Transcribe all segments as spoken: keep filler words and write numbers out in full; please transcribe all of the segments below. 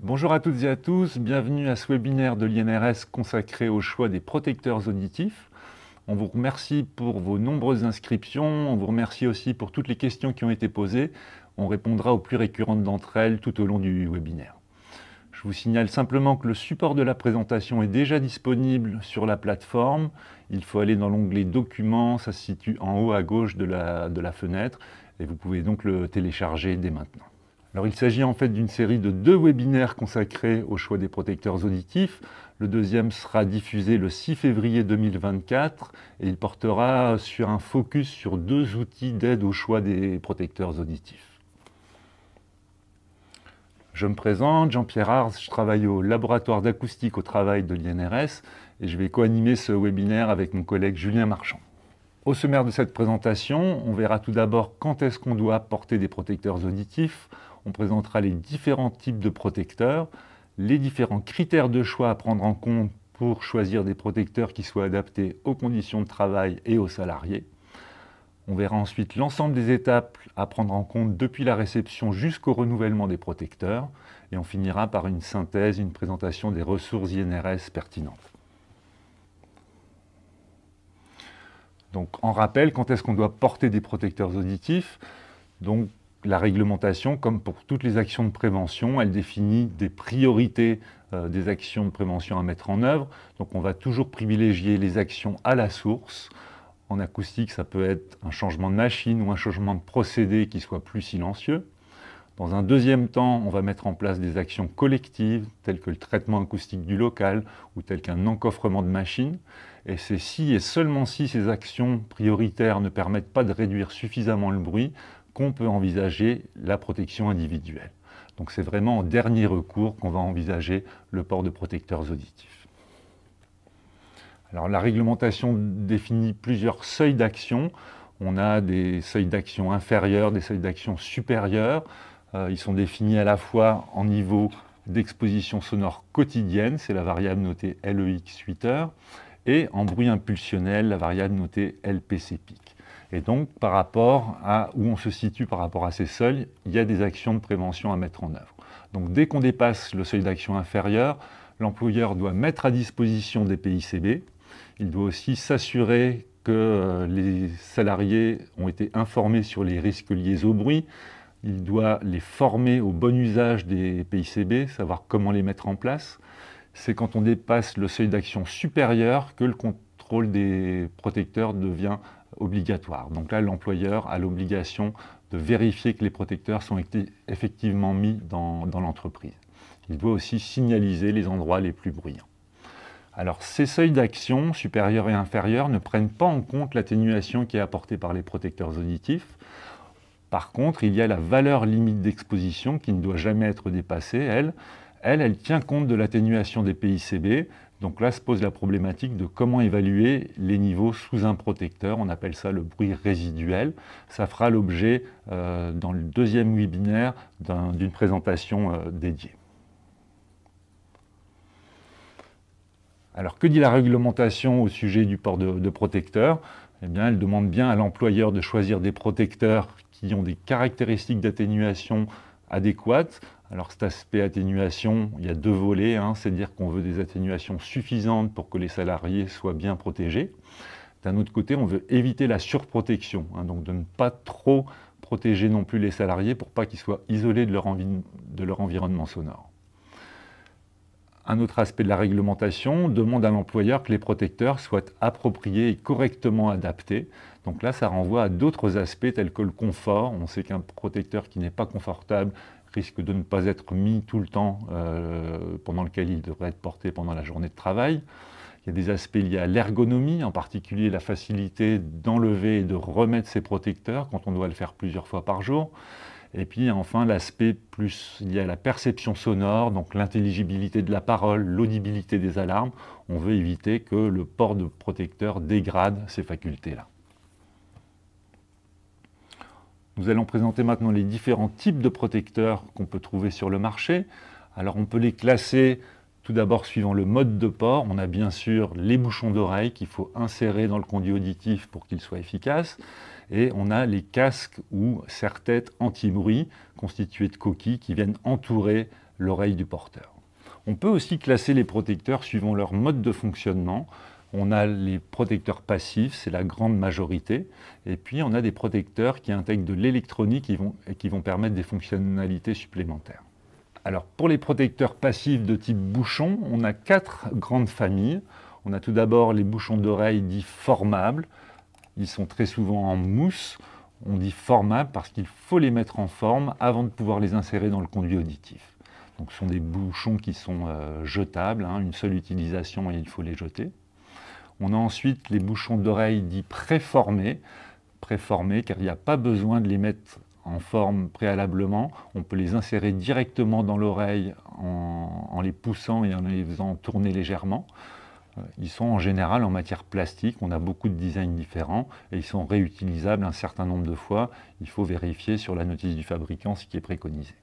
Bonjour à toutes et à tous, bienvenue à ce webinaire de l'I N R S consacré au choix des protecteurs auditifs. On vous remercie pour vos nombreuses inscriptions, on vous remercie aussi pour toutes les questions qui ont été posées. On répondra aux plus récurrentes d'entre elles tout au long du webinaire. Je vous signale simplement que le support de la présentation est déjà disponible sur la plateforme. Il faut aller dans l'onglet « Documents », ça se situe en haut à gauche de la, de la fenêtre, et vous pouvez donc le télécharger dès maintenant. Alors, il s'agit en fait d'une série de deux webinaires consacrés au choix des protecteurs auditifs. Le deuxième sera diffusé le six février deux mille vingt-quatre et il portera sur un focus sur deux outils d'aide au choix des protecteurs auditifs. Je me présente, Jean-Pierre Arz, je travaille au laboratoire d'acoustique au travail de l'I N R S et je vais co-animer ce webinaire avec mon collègue Julien Marchand. Au sommaire de cette présentation, on verra tout d'abord quand est-ce qu'on doit porter des protecteurs auditifs. On présentera les différents types de protecteurs, les différents critères de choix à prendre en compte pour choisir des protecteurs qui soient adaptés aux conditions de travail et aux salariés. On verra ensuite l'ensemble des étapes à prendre en compte depuis la réception jusqu'au renouvellement des protecteurs. Et on finira par une synthèse, une présentation des ressources I N R S pertinentes. Donc, en rappel, quand est-ce qu'on doit porter des protecteurs auditifs? Donc, la réglementation, comme pour toutes les actions de prévention, elle définit des priorités euh, des actions de prévention à mettre en œuvre. Donc on va toujours privilégier les actions à la source. En acoustique, ça peut être un changement de machine ou un changement de procédé qui soit plus silencieux. Dans un deuxième temps, on va mettre en place des actions collectives, telles que le traitement acoustique du local ou tel qu'un encoffrement de machine. Et c'est si et seulement si ces actions prioritaires ne permettent pas de réduire suffisamment le bruit qu'on peut envisager la protection individuelle. Donc c'est vraiment en dernier recours qu'on va envisager le port de protecteurs auditifs. Alors la réglementation définit plusieurs seuils d'action. On a des seuils d'action inférieurs, des seuils d'action supérieurs. Euh, ils sont définis à la fois en niveau d'exposition sonore quotidienne, c'est la variable notée L E X huit heures, et en bruit impulsionnel, la variable notée L P C P I C. Et donc, par rapport à où on se situe par rapport à ces seuils, il y a des actions de prévention à mettre en œuvre. Donc, dès qu'on dépasse le seuil d'action inférieur, l'employeur doit mettre à disposition des P I C B. Il doit aussi s'assurer que les salariés ont été informés sur les risques liés au bruit. Il doit les former au bon usage des P I C B, savoir comment les mettre en place. C'est quand on dépasse le seuil d'action supérieur que le contrôle des protecteurs devient obligatoire. Donc là, l'employeur a l'obligation de vérifier que les protecteurs sont effectivement mis dans, dans l'entreprise. Il doit aussi signaliser les endroits les plus bruyants. Alors, ces seuils d'action, supérieurs et inférieurs, ne prennent pas en compte l'atténuation qui est apportée par les protecteurs auditifs. Par contre, il y a la valeur limite d'exposition qui ne doit jamais être dépassée, elle. Elle, elle tient compte de l'atténuation des P I C B. Donc là se pose la problématique de comment évaluer les niveaux sous un protecteur. On appelle ça le bruit résiduel. Ça fera l'objet euh, dans le deuxième webinaire d'une un, présentation euh, dédiée. Alors que dit la réglementation au sujet du port de, de protecteurs? Eh bien, elle demande bien à l'employeur de choisir des protecteurs qui ont des caractéristiques d'atténuation adéquates. Alors cet aspect atténuation, il y a deux volets, hein, c'est-à-dire qu'on veut des atténuations suffisantes pour que les salariés soient bien protégés. D'un autre côté, on veut éviter la surprotection, hein, donc de ne pas trop protéger non plus les salariés pour pas qu'ils soient isolés de leur, de leur environnement sonore. Un autre aspect de la réglementation demande à l'employeur que les protecteurs soient appropriés et correctement adaptés. Donc là, ça renvoie à d'autres aspects tels que le confort. On sait qu'un protecteur qui n'est pas confortable risque de ne pas être mis tout le temps euh, pendant lequel il devrait être porté pendant la journée de travail. Il y a des aspects liés à l'ergonomie, en particulier la facilité d'enlever et de remettre ses protecteurs quand on doit le faire plusieurs fois par jour. Et puis enfin l'aspect plus lié à la perception sonore, donc l'intelligibilité de la parole, l'audibilité des alarmes. On veut éviter que le port de protecteurs dégrade ces facultés-là. Nous allons présenter maintenant les différents types de protecteurs qu'on peut trouver sur le marché. Alors on peut les classer tout d'abord suivant le mode de port. On a bien sûr les bouchons d'oreille qu'il faut insérer dans le conduit auditif pour qu'ils soient efficaces. et on a les casques ou serre-têtes anti-bruit constitués de coquilles qui viennent entourer l'oreille du porteur. On peut aussi classer les protecteurs suivant leur mode de fonctionnement. On a les protecteurs passifs, c'est la grande majorité, et puis on a des protecteurs qui intègrent de l'électronique et qui vont permettre des fonctionnalités supplémentaires. Alors pour les protecteurs passifs de type bouchon, on a quatre grandes familles. On a tout d'abord les bouchons d'oreille dits formables, ils sont très souvent en mousse. On dit formables parce qu'il faut les mettre en forme avant de pouvoir les insérer dans le conduit auditif. Donc ce sont des bouchons qui sont euh, jetables, hein, une seule utilisation et il faut les jeter. On a ensuite les bouchons d'oreille dits préformés, préformés car il n'y a pas besoin de les mettre en forme préalablement. On peut les insérer directement dans l'oreille en, en les poussant et en les faisant tourner légèrement. Ils sont en général en matière plastique, on a beaucoup de designs différents et ils sont réutilisables un certain nombre de fois. Il faut vérifier sur la notice du fabricant ce qui est préconisé.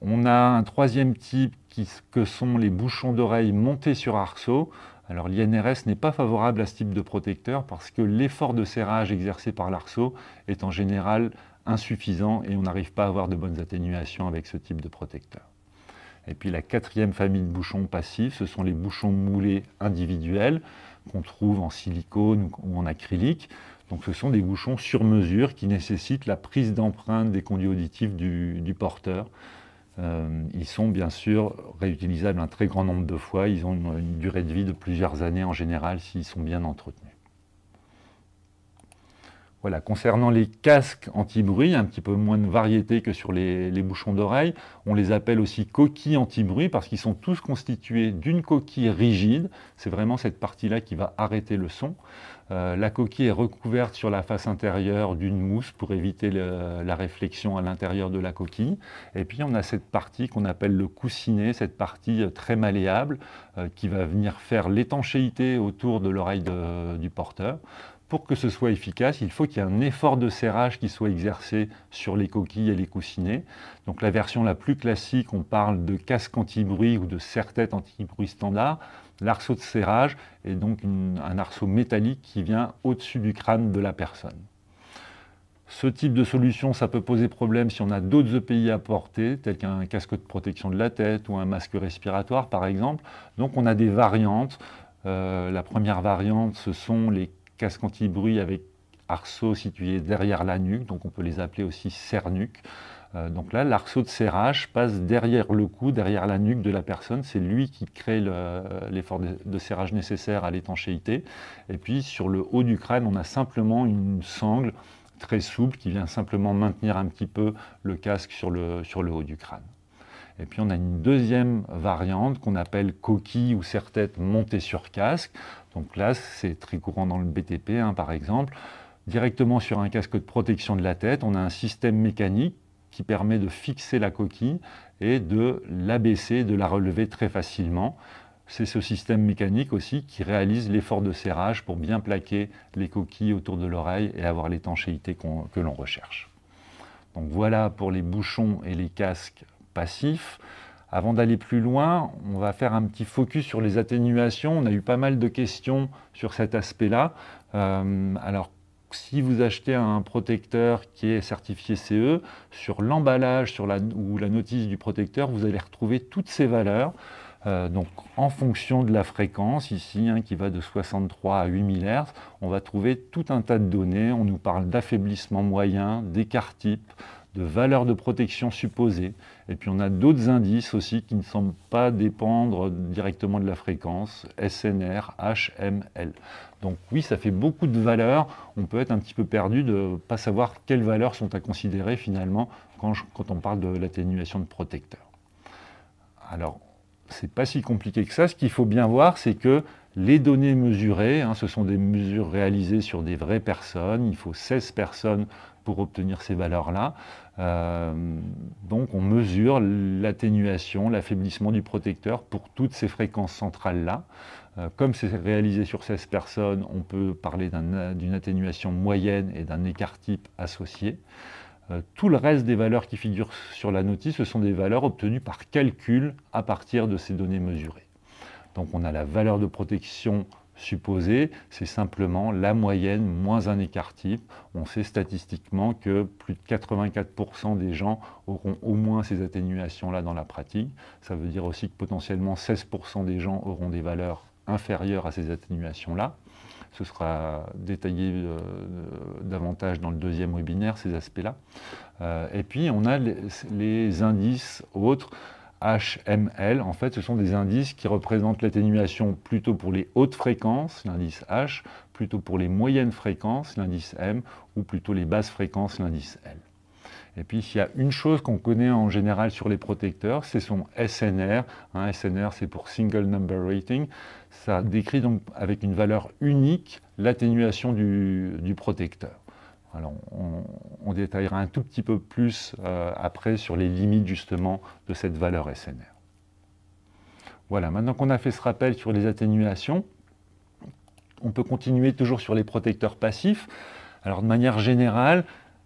On a un troisième type qui, que sont les bouchons d'oreille montés sur arceau. Alors l'I N R S n'est pas favorable à ce type de protecteur parce que l'effort de serrage exercé par l'arceau est en général insuffisant et on n'arrive pas à avoir de bonnes atténuations avec ce type de protecteur. Et puis la quatrième famille de bouchons passifs, ce sont les bouchons moulés individuels qu'on trouve en silicone ou en acrylique. Donc ce sont des bouchons sur mesure qui nécessitent la prise d'empreinte des conduits auditifs du, du porteur. Euh, ils sont bien sûr réutilisables un très grand nombre de fois. Ils ont une, une durée de vie de plusieurs années en général s'ils sont bien entretenus. Voilà, concernant les casques anti-bruit, un petit peu moins de variété que sur les, les bouchons d'oreille. On les appelle aussi coquilles anti-bruit parce qu'ils sont tous constitués d'une coquille rigide. C'est vraiment cette partie-là qui va arrêter le son. Euh, la coquille est recouverte sur la face intérieure d'une mousse pour éviter le, la réflexion à l'intérieur de la coquille. Et puis on a cette partie qu'on appelle le coussinet, cette partie très malléable euh, qui va venir faire l'étanchéité autour de l'oreille du porteur. Pour que ce soit efficace, il faut qu'il y ait un effort de serrage qui soit exercé sur les coquilles et les coussinets. Donc la version la plus classique, on parle de casque anti-bruit ou de serre-tête anti-bruit standard. L'arceau de serrage est donc une, un arceau métallique qui vient au-dessus du crâne de la personne. Ce type de solution, ça peut poser problème si on a d'autres E P I à porter, tels qu'un casque de protection de la tête ou un masque respiratoire par exemple. Donc on a des variantes. Euh, la première variante, ce sont les casque anti-bruit avec arceau situé derrière la nuque, donc on peut les appeler aussi serre-nuque. Euh, donc là, l'arceau de serrage passe derrière le cou, derrière la nuque de la personne. C'est lui qui crée l'effort le, de, de serrage nécessaire à l'étanchéité. Et puis sur le haut du crâne, on a simplement une sangle très souple qui vient simplement maintenir un petit peu le casque sur le, sur le haut du crâne. Et puis on a une deuxième variante qu'on appelle coquille ou serre-tête montée sur casque. Donc là, c'est très courant dans le B T P hein, par exemple. Directement sur un casque de protection de la tête, on a un système mécanique qui permet de fixer la coquille et de l'abaisser, de la relever très facilement. C'est ce système mécanique aussi qui réalise l'effort de serrage pour bien plaquer les coquilles autour de l'oreille et avoir l'étanchéité qu'on, que l'on recherche. Donc voilà pour les bouchons et les casques passif. Avant d'aller plus loin, on va faire un petit focus sur les atténuations. On a eu pas mal de questions sur cet aspect-là. Euh, alors, si vous achetez un protecteur qui est certifié C E, sur l'emballage sur la, ou la notice du protecteur, vous allez retrouver toutes ces valeurs. Euh, donc, en fonction de la fréquence, ici, hein, qui va de soixante-trois à huit mille hertz, on va trouver tout un tas de données. On nous parle d'affaiblissement moyen, d'écart type, de valeur de protection supposée. Et puis on a d'autres indices aussi qui ne semblent pas dépendre directement de la fréquence, S N R, H M L. Donc oui, ça fait beaucoup de valeurs, on peut être un petit peu perdu de ne pas savoir quelles valeurs sont à considérer finalement quand, je, quand on parle de l'atténuation de protecteur. Alors, c'est pas si compliqué que ça, ce qu'il faut bien voir, c'est que les données mesurées, hein, ce sont des mesures réalisées sur des vraies personnes, il faut seize personnes pour obtenir ces valeurs-là. Euh, donc on mesure l'atténuation, l'affaiblissement du protecteur pour toutes ces fréquences centrales-là. Euh, comme c'est réalisé sur seize personnes, on peut parler d'une atténuation moyenne et d'un écart type associé. Euh, tout le reste des valeurs qui figurent sur la notice, ce sont des valeurs obtenues par calcul à partir de ces données mesurées. Donc on a la valeur de protection supposée, c'est simplement la moyenne moins un écart type. On sait statistiquement que plus de quatre-vingt-quatre pour cent des gens auront au moins ces atténuations-là dans la pratique. Ça veut dire aussi que potentiellement seize pour cent des gens auront des valeurs inférieures à ces atténuations-là. Ce sera détaillé euh, davantage dans le deuxième webinaire, ces aspects-là. Euh, et puis, on a les, les indices autres, H M L. En fait, ce sont des indices qui représentent l'atténuation plutôt pour les hautes fréquences, l'indice H, plutôt pour les moyennes fréquences, l'indice M, ou plutôt les basses fréquences, l'indice L. Et puis, s'il y a une chose qu'on connaît en général sur les protecteurs, c'est son S N R. Hein, S N R, c'est pour Single Number Rating. Ça décrit donc avec une valeur unique l'atténuation du, du protecteur. Alors, on, on détaillera un tout petit peu plus euh, après sur les limites justement de cette valeur S N R. Voilà, maintenant qu'on a fait ce rappel sur les atténuations, on peut continuer toujours sur les protecteurs passifs. Alors, de manière générale,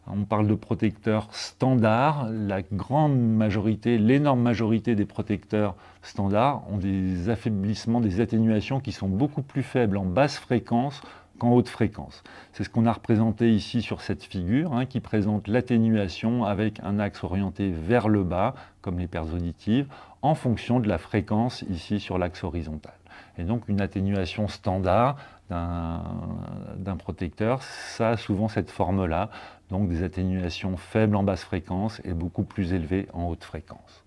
on parle de protecteurs standards. La grande majorité, l'énorme majorité des protecteurs standards ont des affaiblissements, des atténuations qui sont beaucoup plus faibles en basse fréquence qu'en haute fréquence. C'est ce qu'on a représenté ici sur cette figure, hein, qui présente l'atténuation avec un axe orienté vers le bas, comme les pertes auditives, en fonction de la fréquence ici sur l'axe horizontal. Et donc une atténuation standard d'un protecteur, ça a souvent cette forme-là, donc des atténuations faibles en basse fréquence et beaucoup plus élevées en haute fréquence.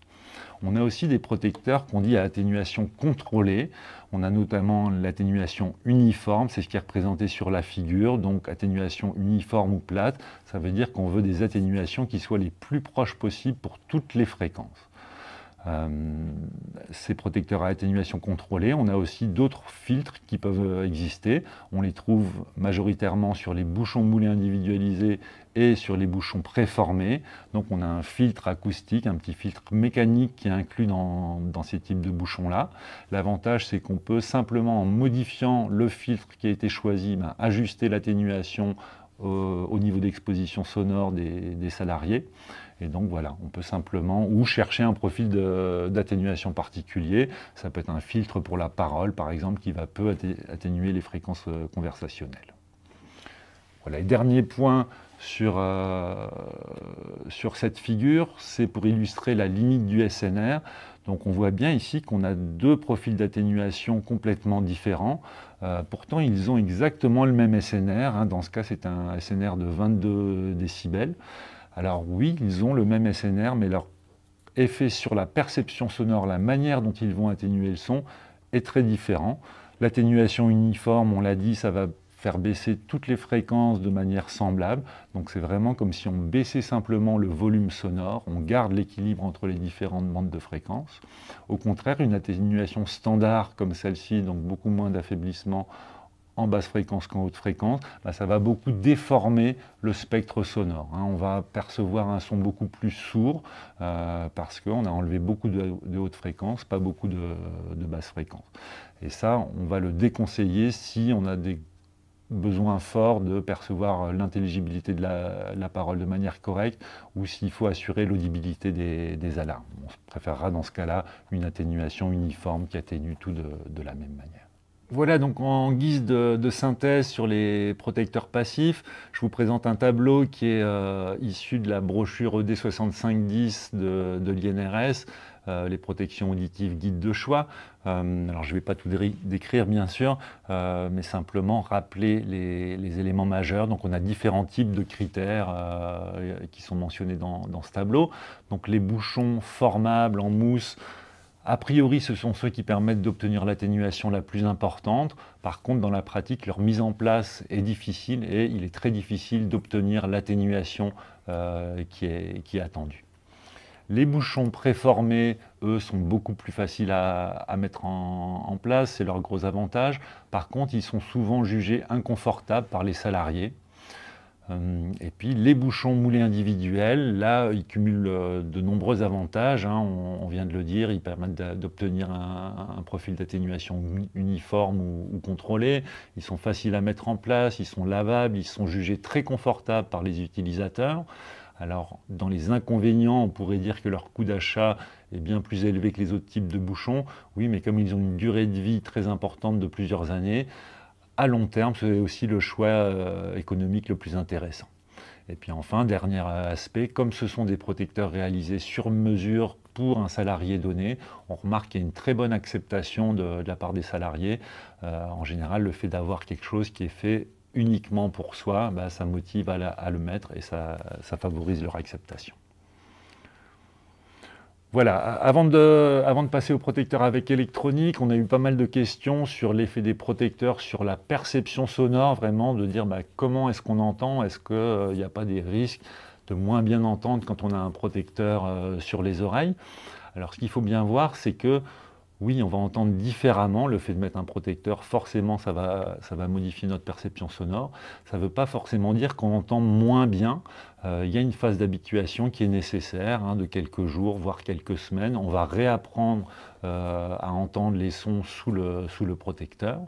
On a aussi des protecteurs qu'on dit à atténuation contrôlée. On a notamment l'atténuation uniforme, c'est ce qui est représenté sur la figure, donc atténuation uniforme ou plate, ça veut dire qu'on veut des atténuations qui soient les plus proches possibles pour toutes les fréquences. Euh, ces protecteurs à atténuation contrôlée, on a aussi d'autres filtres qui peuvent exister. On les trouve majoritairement sur les bouchons moulés individualisés et sur les bouchons préformés. Donc on a un filtre acoustique, un petit filtre mécanique qui est inclus dans, dans ces types de bouchons-là. L'avantage, c'est qu'on peut simplement, en modifiant le filtre qui a été choisi, ben, ajuster l'atténuation au, au niveau d'exposition sonore des, des salariés. Et donc voilà, on peut simplement, ou chercher un profil d'atténuation particulier, ça peut être un filtre pour la parole par exemple, qui va peu atténuer les fréquences conversationnelles. Voilà, et dernier point sur, euh, sur cette figure, c'est pour illustrer la limite du S N R. Donc on voit bien ici qu'on a deux profils d'atténuation complètement différents. Euh, pourtant, ils ont exactement le même S N R, hein. Dans ce cas, c'est un S N R de vingt-deux décibels. Alors oui, ils ont le même S N R, mais leur effet sur la perception sonore, la manière dont ils vont atténuer le son, est très différent. L'atténuation uniforme, on l'a dit, ça va faire baisser toutes les fréquences de manière semblable. Donc c'est vraiment comme si on baissait simplement le volume sonore, on garde l'équilibre entre les différentes bandes de fréquences. Au contraire, une atténuation standard comme celle-ci, donc beaucoup moins d'affaiblissement en basse fréquence qu'en haute fréquence, bah ça va beaucoup déformer le spectre sonore. Hein. On va percevoir un son beaucoup plus sourd euh, parce qu'on a enlevé beaucoup de, de haute fréquence, pas beaucoup de, de basse fréquence. Et ça, on va le déconseiller si on a des besoins forts de percevoir l'intelligibilité de la, la parole de manière correcte ou s'il faut assurer l'audibilité des, des alarmes. On préférera dans ce cas-là une atténuation uniforme qui atténue tout de, de la même manière. Voilà, donc en guise de, de synthèse sur les protecteurs passifs, je vous présente un tableau qui est euh, issu de la brochure E D soixante-cinq dix de, de l'I N R S, euh, les protections auditives guides de choix. Euh, alors je ne vais pas tout dé décrire bien sûr, euh, mais simplement rappeler les, les éléments majeurs. Donc on a différents types de critères euh, qui sont mentionnés dans, dans ce tableau. Donc les bouchons formables en mousse, a priori, ce sont ceux qui permettent d'obtenir l'atténuation la plus importante. Par contre, dans la pratique, leur mise en place est difficile et il est très difficile d'obtenir l'atténuation euh, qui est, qui est attendue. Les bouchons préformés, eux, sont beaucoup plus faciles à, à mettre en, en place, c'est leur gros avantage. Par contre, ils sont souvent jugés inconfortables par les salariés. Et puis les bouchons moulés individuels, là ils cumulent de nombreux avantages, hein, on, on vient de le dire, ils permettent d'obtenir un, un profil d'atténuation uniforme ou, ou contrôlé, ils sont faciles à mettre en place, ils sont lavables, ils sont jugés très confortables par les utilisateurs. Alors dans les inconvénients, on pourrait dire que leur coût d'achat est bien plus élevé que les autres types de bouchons, oui mais comme ils ont une durée de vie très importante de plusieurs années, à long terme, c'est aussi le choix économique le plus intéressant. Et puis enfin, dernier aspect, comme ce sont des protecteurs réalisés sur mesure pour un salarié donné, on remarque qu'il y a une très bonne acceptation de, de la part des salariés. Euh, en général, le fait d'avoir quelque chose qui est fait uniquement pour soi, bah, ça motive à, la, à le mettre et ça, ça favorise leur acceptation. Voilà, avant de, avant de passer aux protecteurs avec électronique, on a eu pas mal de questions sur l'effet des protecteurs, sur la perception sonore, vraiment, de dire bah, comment est-ce qu'on entend, est-ce qu'il n'y a pas des risques de moins bien entendre quand on a un protecteur euh, sur les oreilles. Alors ce qu'il faut bien voir, c'est que oui, on va entendre différemment. Le fait de mettre un protecteur, forcément, ça va, ça va modifier notre perception sonore. Ça ne veut pas forcément dire qu'on entend moins bien. Euh, il y a une phase d'habituation qui est nécessaire, hein, de quelques jours, voire quelques semaines. On va réapprendre euh, à entendre les sons sous le, sous le protecteur.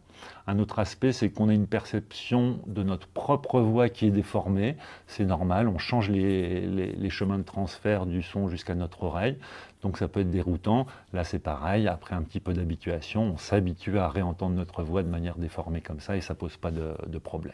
Un autre aspect, c'est qu'on a une perception de notre propre voix qui est déformée. C'est normal, on change les, les, les chemins de transfert du son jusqu'à notre oreille. Donc ça peut être déroutant. Là, c'est pareil. Après un petit peu d'habituation, on s'habitue à réentendre notre voix de manière déformée comme ça et ça ne pose pas de, de problème.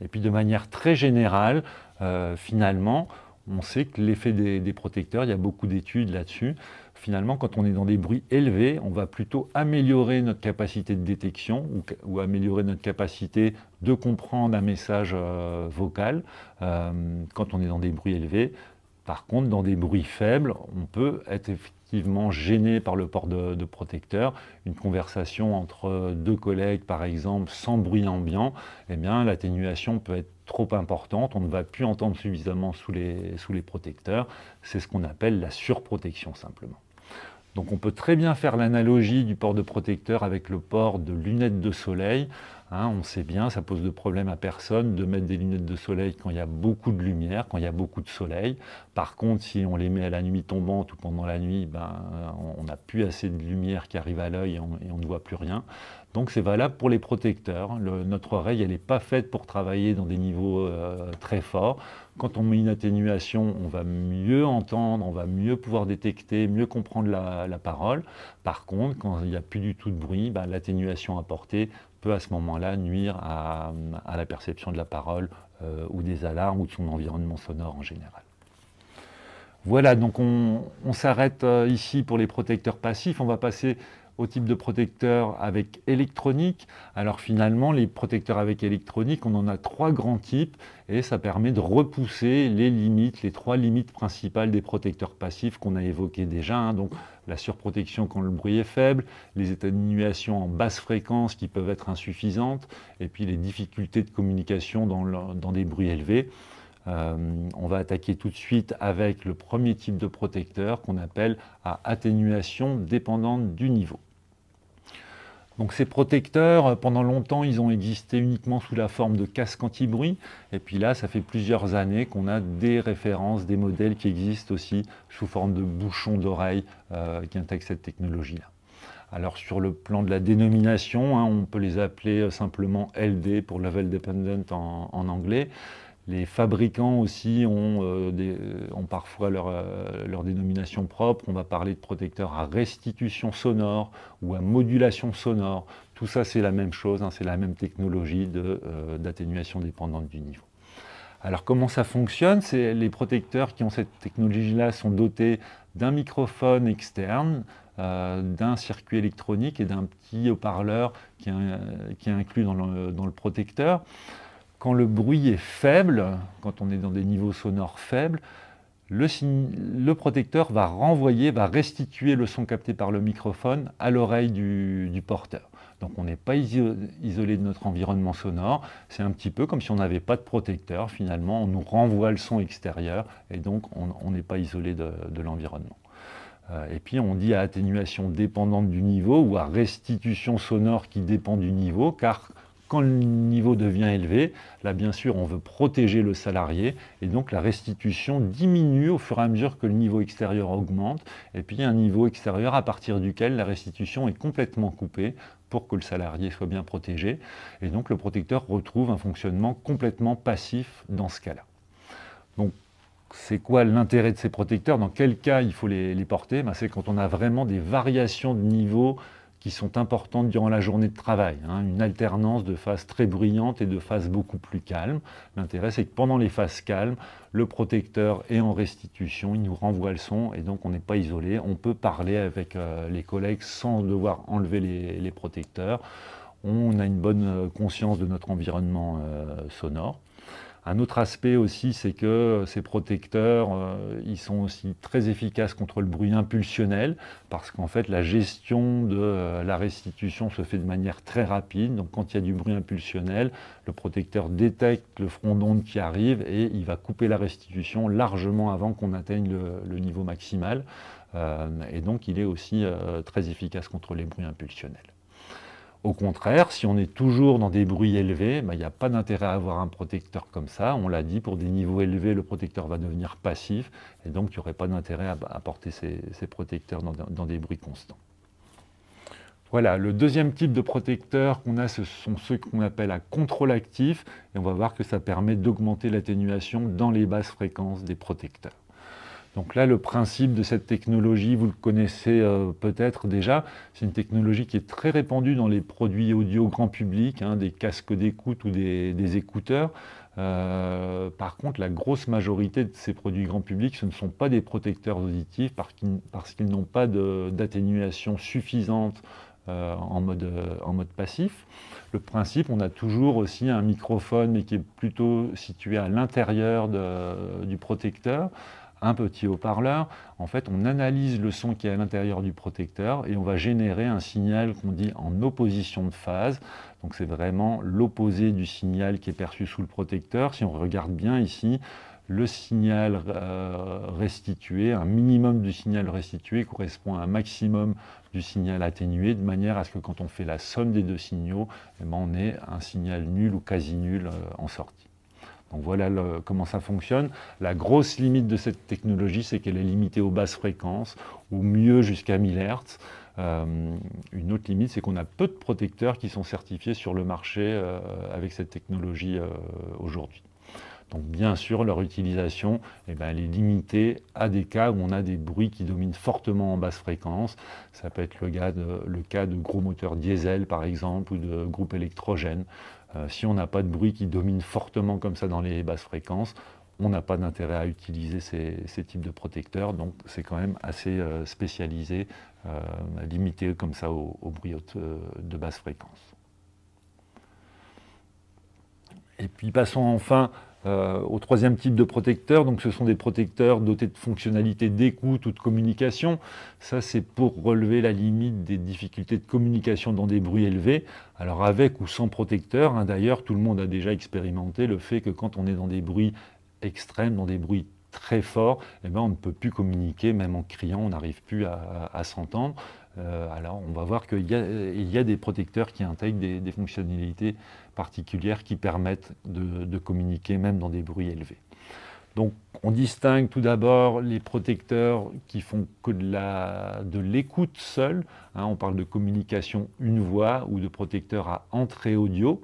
Et puis de manière très générale, euh, finalement, on sait que l'effet des, des protecteurs, il y a beaucoup d'études là-dessus. Finalement, quand on est dans des bruits élevés, on va plutôt améliorer notre capacité de détection ou, ou améliorer notre capacité de comprendre un message euh, vocal euh, quand on est dans des bruits élevés. Par contre, dans des bruits faibles, on peut être effectivement gêné par le port de, de protecteur. Une conversation entre deux collègues, par exemple, sans bruit ambiant, eh bien, l'atténuation peut être trop importante. On ne va plus entendre suffisamment sous les, sous les protecteurs. C'est ce qu'on appelle la surprotection, simplement. Donc on peut très bien faire l'analogie du port de protecteur avec le port de lunettes de soleil. Hein, on sait bien, ça pose de problème à personne de mettre des lunettes de soleil quand il y a beaucoup de lumière, quand il y a beaucoup de soleil. Par contre, si on les met à la nuit tombante ou pendant la nuit, ben, on n'a plus assez de lumière qui arrive à l'œil et, et on ne voit plus rien. Donc c'est valable pour les protecteurs. Le, notre oreille, elle n'est pas faite pour travailler dans des niveaux euh, très forts. Quand on met une atténuation, on va mieux entendre, on va mieux pouvoir détecter, mieux comprendre la, la parole. Par contre, quand il n'y a plus du tout de bruit, ben, l'atténuation apportée peut à ce moment-là nuire à, à la perception de la parole euh, ou des alarmes ou de son environnement sonore en général. Voilà, donc on, on s'arrête ici pour les protecteurs passifs. On va passer au type de protecteur avec électronique. Alors finalement, les protecteurs avec électronique, on en a trois grands types et ça permet de repousser les limites, les trois limites principales des protecteurs passifs qu'on a évoquées déjà, hein. Donc la surprotection quand le bruit est faible, les atténuations en basse fréquence qui peuvent être insuffisantes et puis les difficultés de communication dans, le, dans des bruits élevés. Euh, on va attaquer tout de suite avec le premier type de protecteur qu'on appelle à atténuation dépendante du niveau. Donc ces protecteurs, pendant longtemps, ils ont existé uniquement sous la forme de casques anti-bruit. Et puis là, ça fait plusieurs années qu'on a des références, des modèles qui existent aussi sous forme de bouchons d'oreille euh, qui intègrent cette technologie-là. Alors sur le plan de la dénomination, hein, on peut les appeler simplement L D pour Level Dependent en, en anglais. Les fabricants aussi ont, euh, des, ont parfois leur, euh, leur dénomination propre. On va parler de protecteurs à restitution sonore ou à modulation sonore. Tout ça, c'est la même chose, hein, c'est la même technologie de, euh, d'atténuation dépendante du niveau. Alors comment ça fonctionne? C'est les protecteurs qui ont cette technologie-là sont dotés d'un microphone externe, euh, d'un circuit électronique et d'un petit haut-parleur qui, qui est inclus dans le, dans le protecteur. Quand le bruit est faible, quand on est dans des niveaux sonores faibles, le, le protecteur va renvoyer, va restituer le son capté par le microphone à l'oreille du, du porteur. Donc on n'est pas iso isolé de notre environnement sonore, c'est un petit peu comme si on n'avait pas de protecteur, finalement on nous renvoie le son extérieur et donc on n'est pas isolé de, de l'environnement. Et puis on dit à atténuation dépendante du niveau ou à restitution sonore qui dépend du niveau, car quand le niveau devient élevé, là bien sûr on veut protéger le salarié et donc la restitution diminue au fur et à mesure que le niveau extérieur augmente et puis il y a un niveau extérieur à partir duquel la restitution est complètement coupée pour que le salarié soit bien protégé et donc le protecteur retrouve un fonctionnement complètement passif dans ce cas-là. Donc c'est quoi l'intérêt de ces protecteurs? Dans quel cas il faut les, les porter? Ben, c'est quand on a vraiment des variations de niveau qui sont importantes durant la journée de travail, hein, une alternance de phases très bruyantes et de phases beaucoup plus calmes. L'intérêt, c'est que pendant les phases calmes, le protecteur est en restitution, il nous renvoie le son et donc on n'est pas isolé. On peut parler avec euh, les collègues sans devoir enlever les, les protecteurs. On a une bonne conscience de notre environnement euh, sonore. Un autre aspect aussi, c'est que ces protecteurs, euh, ils sont aussi très efficaces contre le bruit impulsionnel, parce qu'en fait, la gestion de euh, la restitution se fait de manière très rapide. Donc, quand il y a du bruit impulsionnel, le protecteur détecte le front d'onde qui arrive et il va couper la restitution largement avant qu'on atteigne le, le niveau maximal. Euh, et donc, il est aussi euh, très efficace contre les bruits impulsionnels. Au contraire, si on est toujours dans des bruits élevés, ben, il n'y a pas d'intérêt à avoir un protecteur comme ça. On l'a dit, pour des niveaux élevés, le protecteur va devenir passif. Et donc, il n'y aurait pas d'intérêt à, à porter ces, ces protecteurs dans, dans des bruits constants. Voilà, le deuxième type de protecteur qu'on a, ce sont ceux qu'on appelle à contrôle actif. Et on va voir que ça permet d'augmenter l'atténuation dans les basses fréquences des protecteurs. Donc là, le principe de cette technologie, vous le connaissez euh, peut-être déjà, c'est une technologie qui est très répandue dans les produits audio grand public, hein, des casques d'écoute ou des, des écouteurs. Euh, par contre, la grosse majorité de ces produits grand public, ce ne sont pas des protecteurs auditifs parce qu'ils n'ont pas d'atténuation suffisante euh, en mode, en mode passif. Le principe, on a toujours aussi un microphone, mais qui est plutôt situé à l'intérieur du protecteur. Un petit haut-parleur, en fait, on analyse le son qui est à l'intérieur du protecteur et on va générer un signal qu'on dit en opposition de phase. Donc, c'est vraiment l'opposé du signal qui est perçu sous le protecteur. Si on regarde bien ici, le signal euh, restitué, un minimum du signal restitué correspond à un maximum du signal atténué, de manière à ce que quand on fait la somme des deux signaux, eh ben, on ait un signal nul ou quasi nul euh, en sortie. Donc voilà le, comment ça fonctionne. La grosse limite de cette technologie, c'est qu'elle est limitée aux basses fréquences, ou mieux jusqu'à mille hertz. Euh, une autre limite, c'est qu'on a peu de protecteurs qui sont certifiés sur le marché euh, avec cette technologie euh, aujourd'hui. Donc bien sûr, leur utilisation, eh ben, elle est limitée à des cas où on a des bruits qui dominent fortement en basse fréquence. Ça peut être le cas de, le cas de gros moteurs diesel, par exemple, ou de groupes électrogènes. Euh, si on n'a pas de bruit qui domine fortement comme ça dans les basses fréquences, on n'a pas d'intérêt à utiliser ces, ces types de protecteurs. Donc c'est quand même assez euh, spécialisé, euh, limité comme ça au, au bruit de, de basse fréquence. Et puis passons enfin euh, au troisième type de protecteur. Donc ce sont des protecteurs dotés de fonctionnalités d'écoute ou de communication. Ça, c'est pour relever la limite des difficultés de communication dans des bruits élevés. Alors avec ou sans protecteur, hein, d'ailleurs, tout le monde a déjà expérimenté le fait que quand on est dans des bruits extrêmes, dans des bruits très forts, eh ben, on ne peut plus communiquer, même en criant, on n'arrive plus à, à, à s'entendre. Euh, alors on va voir qu'il y, y a des protecteurs qui intègrent des, des fonctionnalités particulières qui permettent de, de communiquer même dans des bruits élevés. Donc on distingue tout d'abord les protecteurs qui font que de l'écoute seule, hein, on parle de communication une voix ou de protecteurs à entrée audio.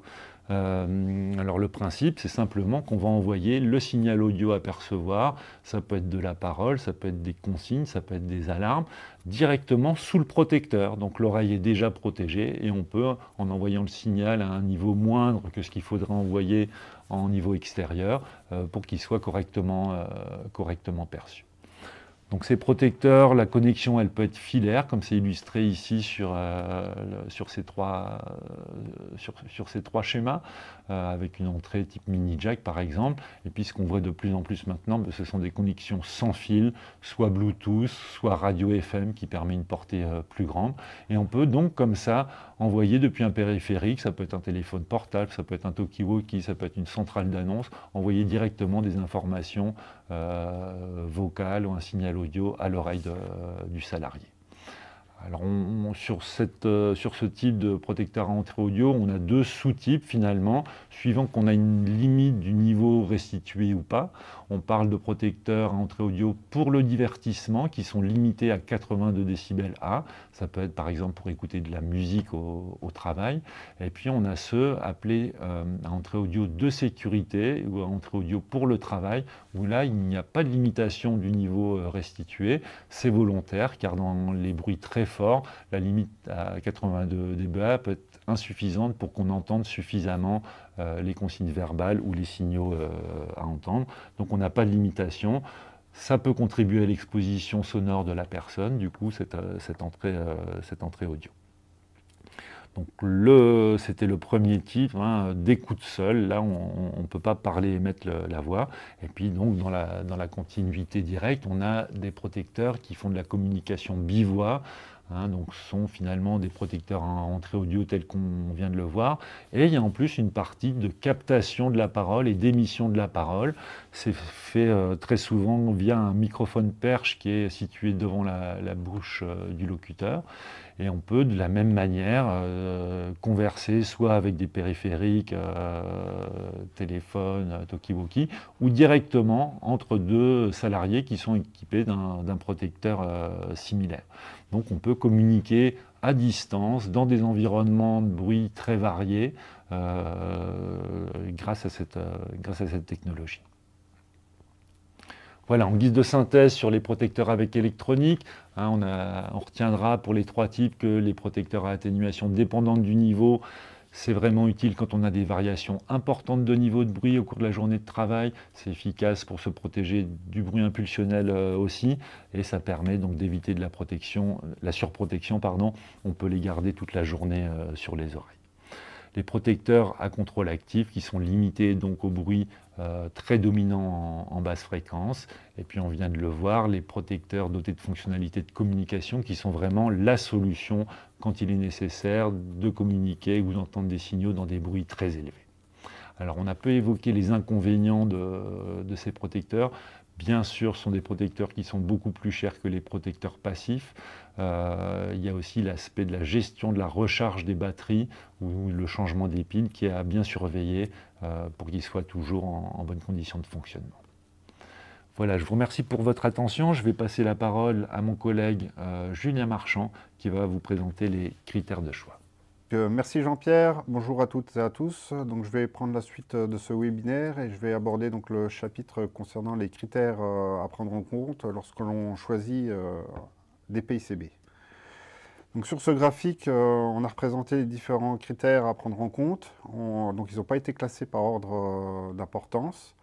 Euh, alors le principe, c'est simplement qu'on va envoyer le signal audio à percevoir, ça peut être de la parole, ça peut être des consignes, ça peut être des alarmes, directement sous le protecteur. Donc l'oreille est déjà protégée et on peut, en envoyant le signal à un niveau moindre que ce qu'il faudrait envoyer en niveau extérieur, euh, pour qu'il soit correctement, euh, correctement perçu. Donc ces protecteurs, la connexion, elle peut être filaire, comme c'est illustré ici sur, euh, sur, ces trois, euh, sur, sur ces trois schémas, euh, avec une entrée type mini-jack par exemple. Et puis ce qu'on voit de plus en plus maintenant, ben, ce sont des connexions sans fil, soit Bluetooth, soit radio F M, qui permet une portée euh, plus grande. Et on peut donc comme ça envoyer depuis un périphérique, ça peut être un téléphone portable, ça peut être un talkie-walkie, ça peut être une centrale d'annonce, envoyer directement des informations euh, vocales ou un signal audio à l'oreille du salarié. Alors on, on, sur, cette, euh, sur ce type de protecteur à entrée audio, on a deux sous-types finalement, suivant qu'on a une limite du niveau restitué ou pas. On parle de protecteurs à entrée audio pour le divertissement qui sont limités à quatre-vingt-deux décibels A. Ça peut être par exemple pour écouter de la musique au, au travail. Et puis on a ceux appelés euh, à entrée audio de sécurité ou à entrée audio pour le travail, où là il n'y a pas de limitation du niveau restitué. C'est volontaire car dans les bruits très forts, fort, la limite à quatre-vingt-deux déBA peut être insuffisante pour qu'on entende suffisamment euh, les consignes verbales ou les signaux euh, à entendre. Donc on n'a pas de limitation. Ça peut contribuer à l'exposition sonore de la personne, du coup, cette, cette, entrée, euh, cette entrée audio. Donc c'était le premier type, hein, d'écoute seule, là on ne peut pas parler et mettre le, la voix. Et puis donc dans la, dans la continuité directe, on a des protecteurs qui font de la communication bivoix, hein, donc ce sont finalement des protecteurs à entrée audio tels qu'on vient de le voir. Et il y a en plus une partie de captation de la parole et d'émission de la parole. C'est fait euh, très souvent via un microphone perche qui est situé devant la, la bouche euh, du locuteur. Et on peut de la même manière euh, converser soit avec des périphériques, euh, téléphone, talkie-walkie, ou directement entre deux salariés qui sont équipés d'un protecteur euh, similaire. Donc on peut communiquer à distance, dans des environnements de bruit très variés, euh, grâce à cette, euh, grâce à cette technologie. Voilà, en guise de synthèse sur les protecteurs avec électronique, hein, on, a, on retiendra pour les trois types que les protecteurs à atténuation dépendante du niveau, c'est vraiment utile quand on a des variations importantes de niveau de bruit au cours de la journée de travail. C'est efficace pour se protéger du bruit impulsionnel euh, aussi, et ça permet donc d'éviter de la protection, la surprotection, pardon. On peut les garder toute la journée euh, sur les oreilles. Les protecteurs à contrôle actif qui sont limités donc au bruit euh, très dominant en, en basse fréquence. Et puis on vient de le voir, les protecteurs dotés de fonctionnalités de communication qui sont vraiment la solution quand il est nécessaire de communiquer ou d'entendre des signaux dans des bruits très élevés. Alors on a peu évoqué les inconvénients de, de ces protecteurs. Bien sûr, ce sont des protecteurs qui sont beaucoup plus chers que les protecteurs passifs. Euh, il y a aussi l'aspect de la gestion de la recharge des batteries ou le changement des piles qui est à bien surveiller euh, pour qu'ils soient toujours en, en bonne condition de fonctionnement. Voilà, je vous remercie pour votre attention. Je vais passer la parole à mon collègue euh, Julien Marchand qui va vous présenter les critères de choix. Merci Jean-Pierre, bonjour à toutes et à tous. Donc, je vais prendre la suite de ce webinaire et je vais aborder donc, le chapitre concernant les critères à prendre en compte lorsque l'on choisit des P I C B. Donc, sur ce graphique, on a représenté les différents critères à prendre en compte. On, donc, ils n'ont pas été classés par ordre d'importance.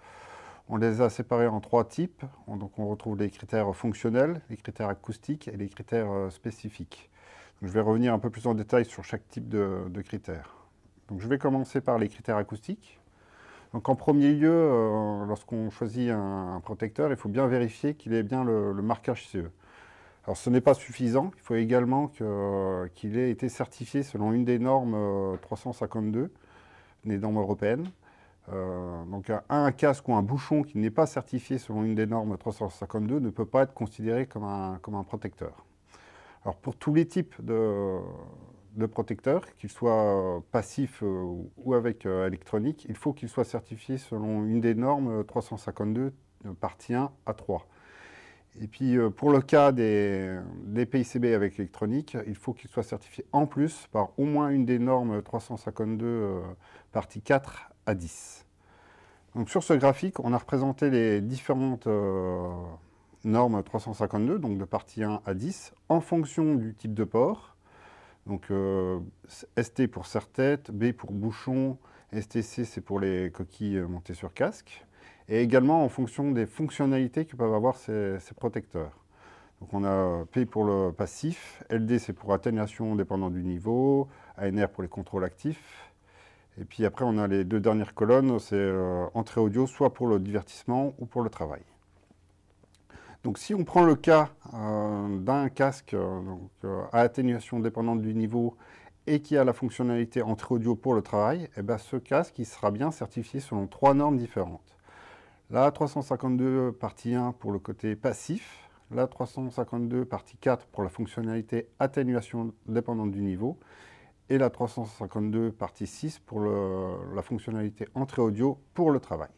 On les a séparés en trois types. Donc, on retrouve les critères fonctionnels, les critères acoustiques et les critères spécifiques. Je vais revenir un peu plus en détail sur chaque type de, de critères. Donc, je vais commencer par les critères acoustiques. Donc, en premier lieu, euh, lorsqu'on choisit un, un protecteur, il faut bien vérifier qu'il ait bien le, le marquage C E. Alors, ce n'est pas suffisant. Il faut également que, qu'il ait été certifié selon une des normes trois cent cinquante-deux, des normes européennes. Euh, donc, un, un casque ou un bouchon qui n'est pas certifié selon une des normes trois cent cinquante-deux ne peut pas être considéré comme un, comme un protecteur. Alors pour tous les types de, de protecteurs, qu'ils soient passifs ou avec électronique, il faut qu'ils soient certifiés selon une des normes trois cent cinquante-deux partie un à trois. Et puis pour le cas des, des P I C B avec électronique, il faut qu'ils soient certifiés en plus par au moins une des normes trois cent cinquante-deux partie quatre à dix. Donc sur ce graphique, on a représenté les différentes euh, norme trois cent cinquante-deux, donc de partie un à dix, en fonction du type de port. Donc euh, S T pour serre-tête, B pour bouchon, S T C c'est pour les coquilles montées sur casque, et également en fonction des fonctionnalités que peuvent avoir ces, ces protecteurs. Donc on a P pour le passif, L D c'est pour atténuation dépendant du niveau, A N R pour les contrôles actifs, et puis après on a les deux dernières colonnes, c'est euh, entrée audio, soit pour le divertissement ou pour le travail. Donc si on prend le cas euh, d'un casque euh, donc, euh, à atténuation dépendante du niveau et qui a la fonctionnalité entrée audio pour le travail, eh ben, ce casque il sera bien certifié selon trois normes différentes. La trois cent cinquante-deux partie un pour le côté passif, la trois cent cinquante-deux partie quatre pour la fonctionnalité atténuation dépendante du niveau et la trois cent cinquante-deux partie six pour le, la fonctionnalité entrée audio pour le travail.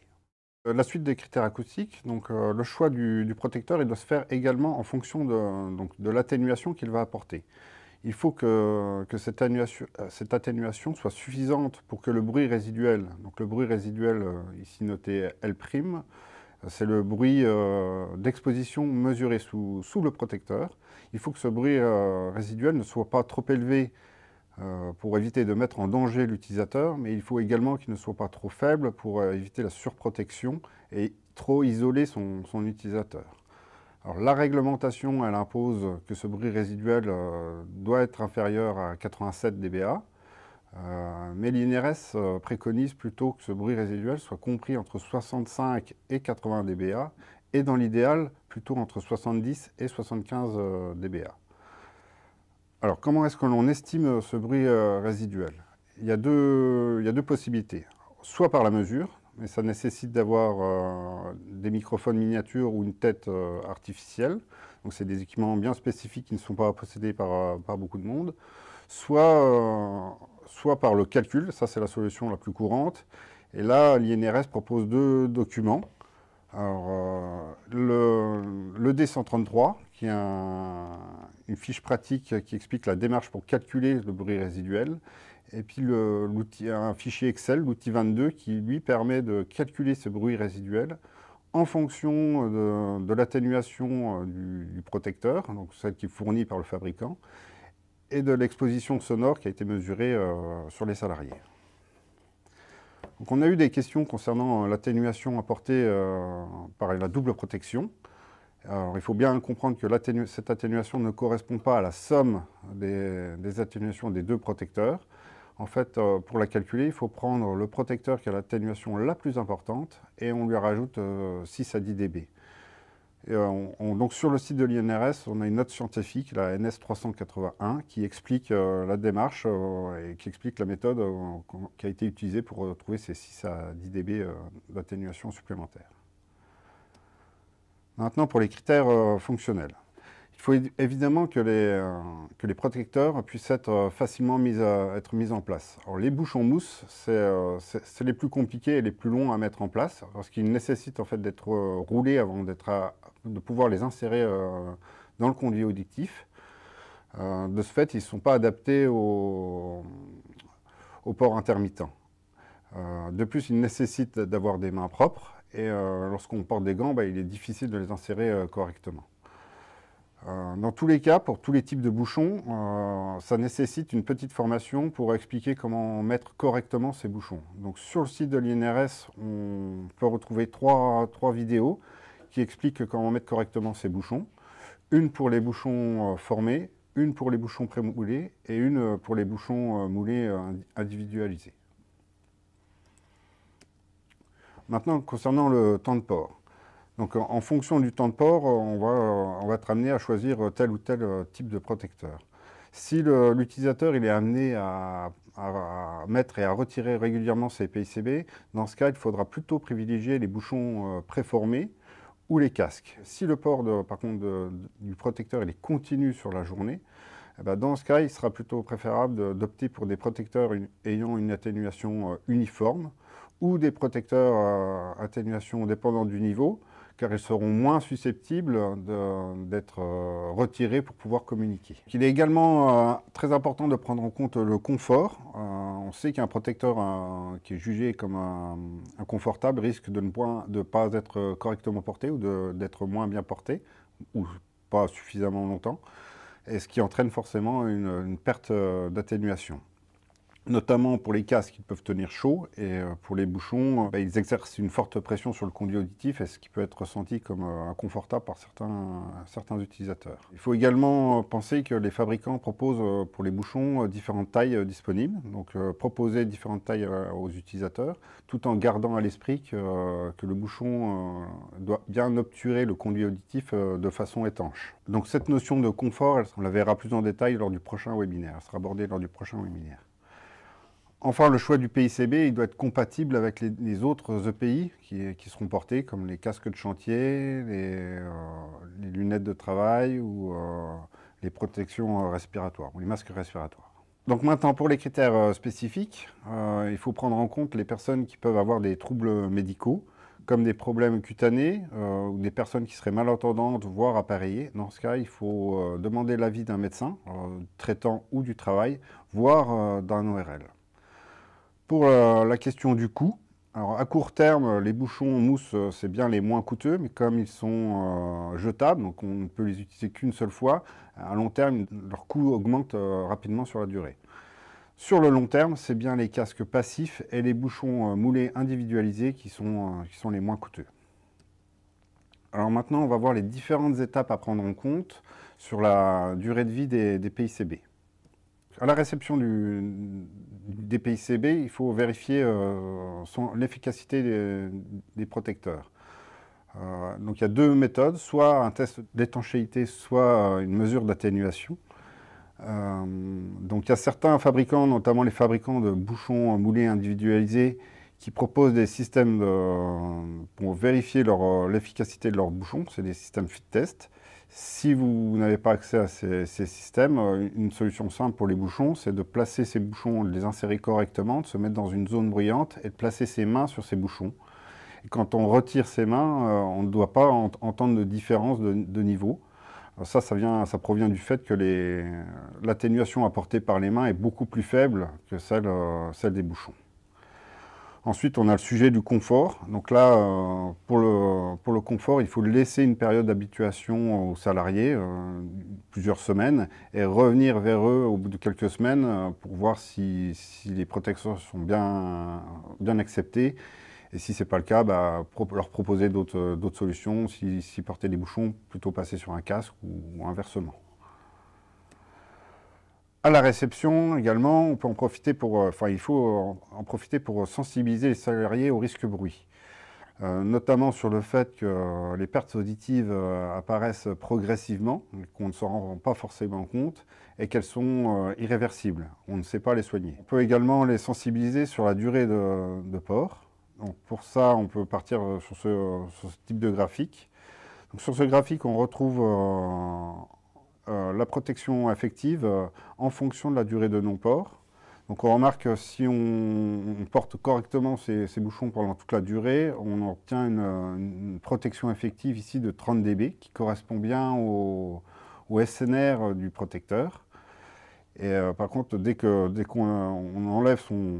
La suite des critères acoustiques, donc euh, le choix du, du protecteur, il doit se faire également en fonction de, de l'atténuation qu'il va apporter. Il faut que, que cette, atténuation, cette atténuation soit suffisante pour que le bruit résiduel, donc le bruit résiduel ici noté L', c'est le bruit euh, d'exposition mesuré sous, sous le protecteur. Il faut que ce bruit euh, résiduel ne soit pas trop élevé euh, pour éviter de mettre en danger l'utilisateur, mais il faut également qu'il ne soit pas trop faible pour euh, éviter la surprotection et trop isoler son, son utilisateur. Alors, la réglementation, elle impose que ce bruit résiduel euh, doit être inférieur à quatre-vingt-sept décibels, euh, mais l'I N R S euh, préconise plutôt que ce bruit résiduel soit compris entre soixante-cinq et quatre-vingts décibels, et dans l'idéal, plutôt entre soixante-dix et soixante-quinze euh, dBA. Alors, comment est-ce que l'on estime ce bruit euh, résiduel? Il y a deux, il y a deux possibilités, soit par la mesure, mais ça nécessite d'avoir euh, des microphones miniatures ou une tête euh, artificielle. Donc c'est des équipements bien spécifiques qui ne sont pas possédés par, par beaucoup de monde. Soit, euh, soit par le calcul, ça c'est la solution la plus courante. Et là, l'I N R S propose deux documents. Alors, euh, le, le D cent trente-trois, qui est un, une fiche pratique qui explique la démarche pour calculer le bruit résiduel. Et puis le, un fichier Excel, l'outil vingt-deux, qui lui permet de calculer ce bruit résiduel en fonction de, de l'atténuation du, du protecteur, donc celle qui est fournie par le fabricant, et de l'exposition sonore qui a été mesurée euh, sur les salariés. Donc on a eu des questions concernant l'atténuation apportée euh, par la double protection. Alors, il faut bien comprendre que l'atténu- cette atténuation ne correspond pas à la somme des, des atténuations des deux protecteurs. En fait, euh, pour la calculer, il faut prendre le protecteur qui a l'atténuation la plus importante et on lui rajoute euh, six à dix décibels. Et, euh, on, on, donc sur le site de l'I N R S, on a une note scientifique, la N S trois cent quatre-vingt-un, qui explique euh, la démarche euh, et qui explique la méthode euh, qui a été utilisée pour euh, trouver ces six à dix décibels euh, d'atténuation supplémentaire. Maintenant, pour les critères euh, fonctionnels. Il faut évidemment que les, euh, que les protecteurs puissent être euh, facilement mis, à, être mis en place. Alors, les bouches en mousse, c'est euh, les plus compliqués et les plus longs à mettre en place, parce qu'ils nécessitent en fait, d'être euh, roulés avant d'être de pouvoir les insérer euh, dans le conduit auditif. Euh, de ce fait, ils ne sont pas adaptés au, au port intermittent. Euh, de plus, ils nécessitent d'avoir des mains propres. Et euh, lorsqu'on porte des gants, bah, il est difficile de les insérer euh, correctement. Euh, dans tous les cas, pour tous les types de bouchons, euh, ça nécessite une petite formation pour expliquer comment mettre correctement ces bouchons. Donc, sur le site de l'I N R S, on peut retrouver trois, trois vidéos qui expliquent comment mettre correctement ces bouchons. Une pour les bouchons euh, formés, une pour les bouchons pré-moulés et une pour les bouchons euh, moulés euh, individualisés. Maintenant, concernant le temps de port. Donc, en, en fonction du temps de port, on va, on va être amené à choisir tel ou tel type de protecteur. Si l'utilisateur est amené à, à mettre et à retirer régulièrement ses P I C B, dans ce cas, il faudra plutôt privilégier les bouchons préformés ou les casques. Si le port, de, par contre, de, du protecteur il est continu sur la journée, eh bien, dans ce cas, il sera plutôt préférable d'opter pour des protecteurs une, ayant une atténuation uniforme, ou des protecteurs à atténuation dépendant du niveau, car ils seront moins susceptibles d'être retirés pour pouvoir communiquer. Il est également euh, très important de prendre en compte le confort. Euh, on sait qu'un protecteur euh, qui est jugé comme un, un confortable risque de ne point, de pas être correctement porté ou d'être moins bien porté, ou pas suffisamment longtemps, et ce qui entraîne forcément une, une perte d'atténuation. Notamment pour les casques, ils peuvent tenir chaud et pour les bouchons, bah, ils exercent une forte pression sur le conduit auditif et ce qui peut être ressenti comme inconfortable par certains, certains utilisateurs. Il faut également penser que les fabricants proposent pour les bouchons différentes tailles disponibles, donc euh, proposer différentes tailles aux utilisateurs, tout en gardant à l'esprit que, euh, que le bouchon euh, doit bien obturer le conduit auditif euh, de façon étanche. Donc cette notion de confort, on la verra plus en détail lors du prochain webinaire, elle sera abordée lors du prochain webinaire. Enfin, le choix du P I C B, il doit être compatible avec les, les autres E P I qui, qui seront portés, comme les casques de chantier, les, euh, les lunettes de travail ou euh, les protections respiratoires, ou les masques respiratoires. Donc maintenant, pour les critères euh, spécifiques, euh, il faut prendre en compte les personnes qui peuvent avoir des troubles médicaux, comme des problèmes cutanés, euh, ou des personnes qui seraient malentendantes, voire appareillées. Dans ce cas, il faut euh, demander l'avis d'un médecin, euh, traitant ou du travail, voire euh, d'un O R L. Pour la question du coût, Alors, à court terme, les bouchons en mousse, c'est bien les moins coûteux, mais comme ils sont euh, jetables, donc on ne peut les utiliser qu'une seule fois, à long terme, leur coût augmente euh, rapidement sur la durée. Sur le long terme, c'est bien les casques passifs et les bouchons euh, moulés individualisés qui sont, euh, qui sont les moins coûteux. Alors maintenant, on va voir les différentes étapes à prendre en compte sur la durée de vie des, des P I C B. À la réception du, des P I C B, il faut vérifier euh, l'efficacité des, des protecteurs. Euh, donc il y a deux méthodes, soit un test d'étanchéité, soit une mesure d'atténuation. Euh, donc il y a certains fabricants, notamment les fabricants de bouchons moulés individualisés, qui proposent des systèmes de, pour vérifier l'efficacité de leurs bouchons. C'est des systèmes fit test. Si vous n'avez pas accès à ces, ces systèmes, une solution simple pour les bouchons, c'est de placer ces bouchons, de les insérer correctement, de se mettre dans une zone bruyante et de placer ses mains sur ces bouchons. Et quand on retire ses mains, on ne doit pas ent entendre de différence de, de niveau. Alors ça, ça, vient, ça provient du fait que l'atténuation apportée par les mains est beaucoup plus faible que celle, celle des bouchons. Ensuite, on a le sujet du confort. Donc là, euh, pour, le, pour le confort, il faut laisser une période d'habituation aux salariés, euh, plusieurs semaines, et revenir vers eux au bout de quelques semaines euh, pour voir si, si les protecteurs sont bien, bien acceptés. Et si ce n'est pas le cas, bah, pro leur proposer d'autres d'autres solutions, si, si porter des bouchons, plutôt passer sur un casque ou, ou inversement. À la réception également, on peut en profiter pour, enfin, il faut en profiter pour sensibiliser les salariés au risque bruit, euh, notamment sur le fait que les pertes auditives apparaissent progressivement, qu'on ne s'en rend pas forcément compte et qu'elles sont euh, irréversibles. On ne sait pas les soigner. On peut également les sensibiliser sur la durée de, de port. Donc pour ça, on peut partir sur ce, sur ce type de graphique. Donc sur ce graphique, on retrouve euh, Euh, la protection affective euh, en fonction de la durée de non-port. Donc on remarque que si on, on porte correctement ces, ces bouchons pendant toute la durée, on obtient une, une protection affective ici de trente décibels qui correspond bien au, au S N R du protecteur. Et euh, par contre, dès qu'on dès qu'on on enlève son,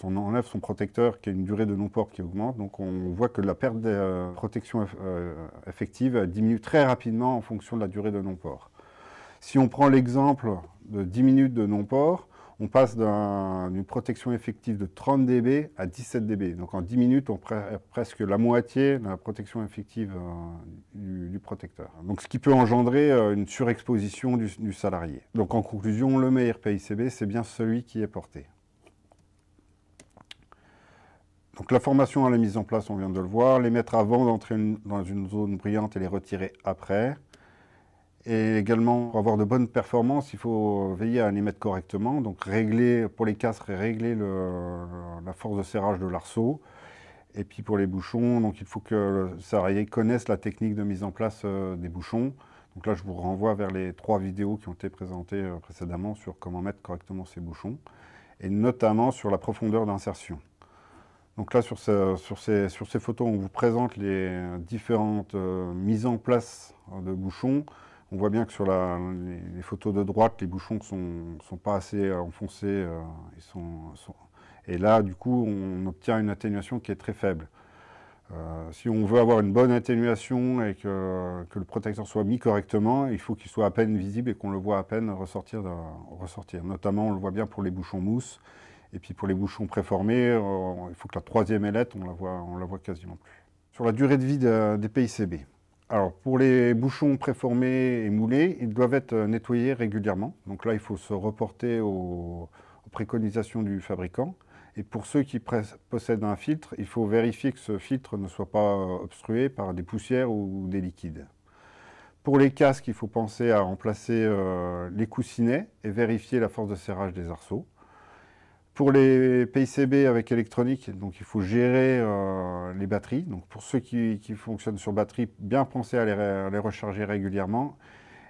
son, enlève son protecteur qui a une durée de non-port qui augmente, donc on voit que la perte de euh, protection euh, affective diminue très rapidement en fonction de la durée de non-port. Si on prend l'exemple de dix minutes de non-port, on passe d'une un, protection effective de trente décibels à dix-sept décibels. Donc en dix minutes, on perd presque la moitié de la protection effective euh, du, du protecteur. Donc ce qui peut engendrer euh, une surexposition du, du salarié. Donc en conclusion, le meilleur P I C B, c'est bien celui qui est porté. Donc la formation à la mise en place, on vient de le voir, les mettre avant d'entrer dans une zone brillante et les retirer après. Et également, pour avoir de bonnes performances, il faut veiller à les mettre correctement. Donc régler, pour les casques, régler le, la force de serrage de l'arceau. Et puis pour les bouchons, donc il faut que le salarié connaisse la technique de mise en place des bouchons. Donc là, je vous renvoie vers les trois vidéos qui ont été présentées précédemment sur comment mettre correctement ces bouchons. Et notamment sur la profondeur d'insertion. Donc là, sur, ce, sur, ces, sur ces photos, on vous présente les différentes euh, mises en place de bouchons. On voit bien que sur la, les, les photos de droite, les bouchons ne sont, sont pas assez enfoncés. Euh, ils sont, sont... Et là, du coup, on obtient une atténuation qui est très faible. Euh, si on veut avoir une bonne atténuation et que, que le protecteur soit mis correctement, il faut qu'il soit à peine visible et qu'on le voit à peine ressortir, de, ressortir. Notamment, on le voit bien pour les bouchons mousse. Et puis pour les bouchons préformés, euh, il faut que la troisième ailette, on la voit, on la voit quasiment plus. Sur la durée de vie de, des P I C B. Alors pour les bouchons préformés et moulés, ils doivent être nettoyés régulièrement. Donc là, il faut se reporter aux, aux préconisations du fabricant. Et pour ceux qui possèdent un filtre, il faut vérifier que ce filtre ne soit pas obstrué par des poussières ou des liquides. Pour les casques, il faut penser à remplacer euh, les coussinets et vérifier la force de serrage des arceaux. Pour les P I C B avec électronique, donc il faut gérer euh, les batteries. Donc pour ceux qui, qui fonctionnent sur batterie, bien penser à les, à les recharger régulièrement.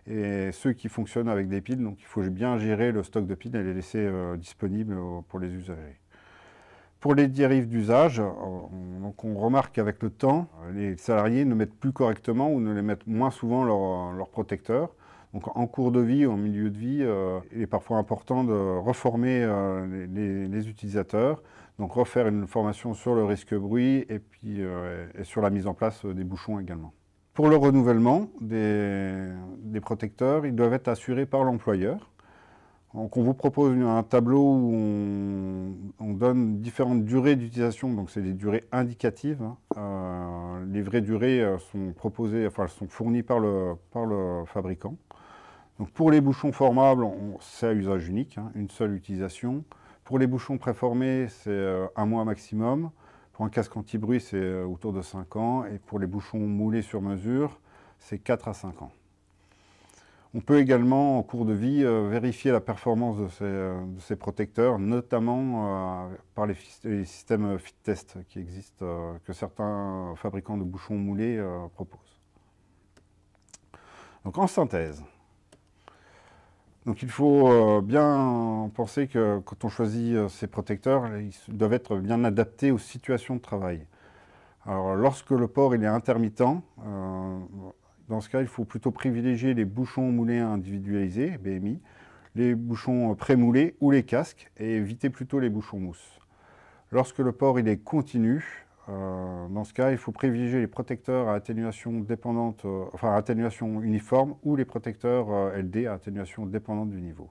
Et ceux qui fonctionnent avec des piles, donc il faut bien gérer le stock de piles et les laisser euh, disponibles pour les usagers. Pour les dérives d'usage, on, on remarque qu'avec le temps, les salariés ne mettent plus correctement ou ne les mettent moins souvent leur, leur protecteur. Donc en cours de vie ou en milieu de vie, euh, il est parfois important de reformer euh, les, les utilisateurs, donc refaire une formation sur le risque bruit et, puis, euh, et sur la mise en place des bouchons également. Pour le renouvellement des, des protecteurs, ils doivent être assurés par l'employeur. Donc on vous propose un tableau où on, on donne différentes durées d'utilisation, donc c'est des durées indicatives. Euh, les vraies durées sont proposées, enfin sont fournies par le, par le fabricant. Donc pour les bouchons formables, c'est à usage unique, hein, une seule utilisation. Pour les bouchons préformés, c'est un mois maximum. Pour un casque anti-bruit, c'est autour de cinq ans. Et pour les bouchons moulés sur mesure, c'est quatre à cinq ans. On peut également, en cours de vie, euh, vérifier la performance de ces, de ces protecteurs, notamment euh, par les, les systèmes fit test qui existent, euh, que certains fabricants de bouchons moulés euh, proposent. Donc en synthèse, donc, il faut euh, bien penser que quand on choisit euh, ces protecteurs, ils doivent être bien adaptés aux situations de travail. Alors lorsque le port il est intermittent, euh, dans ce cas, il faut plutôt privilégier les bouchons moulés individualisés, B M I, les bouchons pré-moulés ou les casques, et éviter plutôt les bouchons mousse. Lorsque le port il est continu, euh, dans ce cas, il faut privilégier les protecteurs à atténuation dépendante, euh, enfin à atténuation uniforme, ou les protecteurs euh, L D à atténuation dépendante du niveau.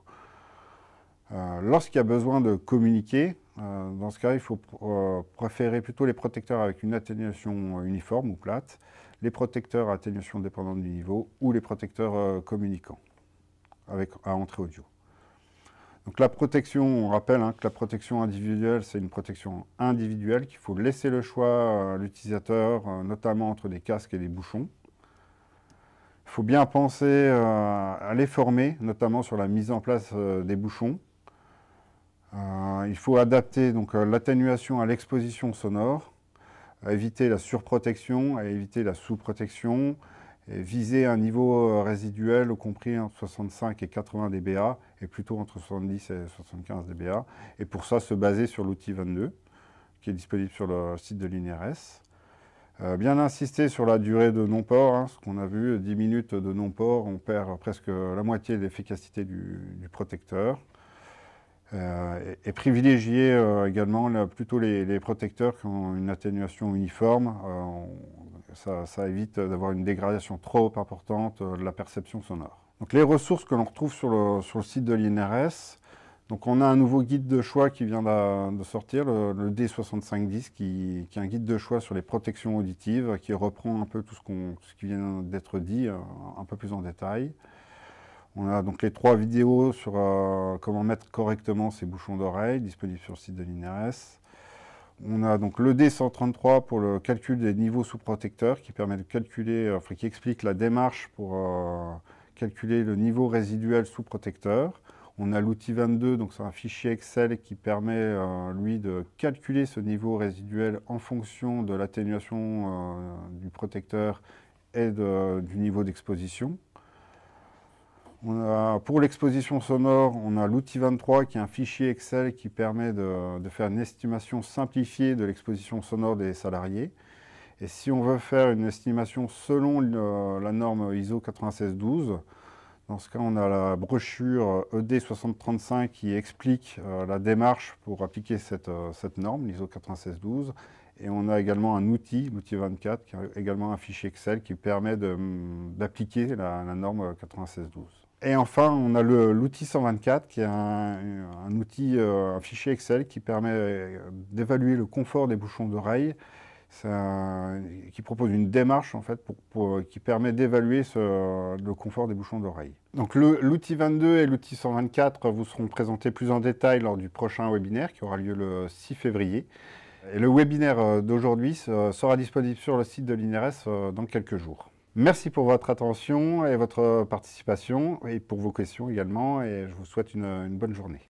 Euh, Lorsqu'il y a besoin de communiquer, euh, dans ce cas, il faut pr euh, préférer plutôt les protecteurs avec une atténuation uniforme ou plate, les protecteurs à atténuation dépendante du niveau ou les protecteurs euh, communicants avec, à entrée audio. Donc la protection, on rappelle hein, que la protection individuelle, c'est une protection individuelle qu'il faut laisser le choix à l'utilisateur, euh, notamment entre des casques et des bouchons. Il faut bien penser euh, à les former, notamment sur la mise en place euh, des bouchons. Euh, il faut adapter donc euh, l'atténuation à l'exposition sonore, à éviter la surprotection, à éviter la sous-protection, et viser un niveau résiduel compris entre soixante-cinq et quatre-vingts décibels, et plutôt entre soixante-dix et soixante-quinze décibels. Et pour ça, se baser sur l'outil vingt-deux, qui est disponible sur le site de l'I N R S. Euh, bien insister sur la durée de non-port, hein, ce qu'on a vu, dix minutes de non-port, on perd presque la moitié de l'efficacité du, du protecteur. Euh, et, et privilégier euh, également là, plutôt les, les protecteurs qui ont une atténuation uniforme. Euh, on, ça, ça évite d'avoir une dégradation trop importante euh, de la perception sonore. Donc les ressources que l'on retrouve sur le, sur le site de l'I N R S, donc on a un nouveau guide de choix qui vient de, de sortir, le, le D soixante-cinq dix, qui, qui est un guide de choix sur les protections auditives, qui reprend un peu tout ce, qu'on, tout ce qui vient d'être dit, euh, un peu plus en détail. On a donc les trois vidéos sur euh, comment mettre correctement ces bouchons d'oreille, disponibles sur le site de l'I N R S. On a donc le D cent trente-trois pour le calcul des niveaux sous protecteurs, qui permet de calculer, enfin, qui explique la démarche pour euh, calculer le niveau résiduel sous protecteur. On a l'outil vingt-deux, donc c'est un fichier Excel qui permet euh, lui de calculer ce niveau résiduel en fonction de l'atténuation euh, du protecteur et de, du niveau d'exposition. On a, pour l'exposition sonore, on a l'outil vingt-trois qui est un fichier Excel qui permet de, de faire une estimation simplifiée de l'exposition sonore des salariés. Et si on veut faire une estimation selon le, la norme I S O neuf six un deux, dans ce cas, on a la brochure E D soixante trente-cinq qui explique euh, la démarche pour appliquer cette, euh, cette norme, l'I S O neuf six un deux. Et on a également un outil, l'outil vingt-quatre, qui est également un fichier Excel qui permet d'appliquer la, la norme neuf six un deux. Et enfin, on a l'outil cent vingt-quatre, qui est un, un outil, un fichier Excel qui permet d'évaluer le confort des bouchons d'oreille, qui propose une démarche en fait pour, pour, qui permet d'évaluer le confort des bouchons d'oreille. Donc l'outil vingt-deux et l'outil cent vingt-quatre vous seront présentés plus en détail lors du prochain webinaire qui aura lieu le six février. Et le webinaire d'aujourd'hui sera disponible sur le site de l'I N R S dans quelques jours. Merci pour votre attention et votre participation, et pour vos questions également, et je vous souhaite une, une bonne journée.